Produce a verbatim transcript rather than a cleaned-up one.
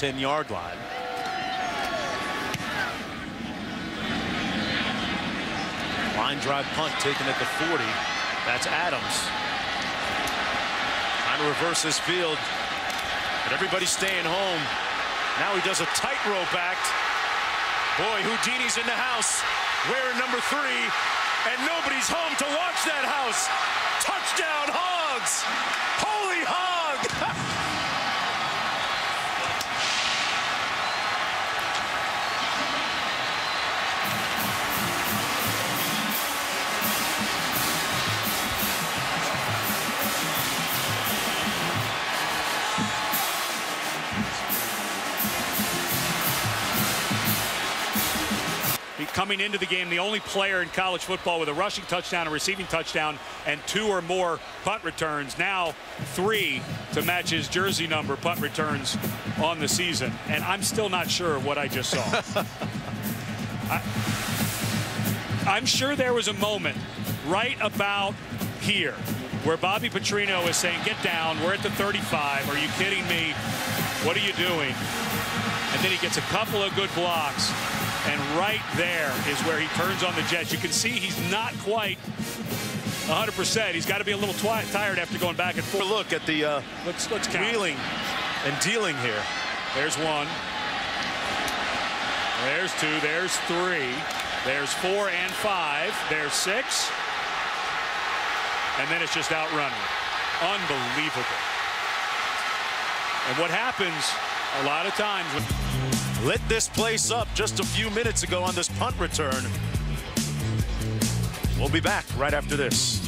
ten-yard line. Line drive punt taken at the forty. That's Adams. Trying to reverse this field. But everybody's staying home. Now he does a tightrope act. Boy, Houdini's in the house. Wearing number three. And nobody's home to watch that house. Touchdown, Hogs! Holy hog! Coming into the game, the only player in college football with a rushing touchdown, a receiving touchdown, and two or more punt returns. Now three to match his jersey number punt returns on the season. And I'm still not sure of what I just saw. I, I'm sure there was a moment right about here where Bobby Petrino is saying, get down, we're at the thirty-five. Are you kidding me? What are you doing? And then he gets a couple of good blocks. And right there is where he turns on the Jets. You can see he's not quite one hundred percent. He's got to be a little tired after going back and forth. Look at the uh, let's, let's wheeling and dealing here. There's one. There's two. There's three. There's four and five. There's six. And then it's just outrunning. Unbelievable. And what happens a lot of times when... Lit this place up just a few minutes ago on this punt return. We'll be back right after this.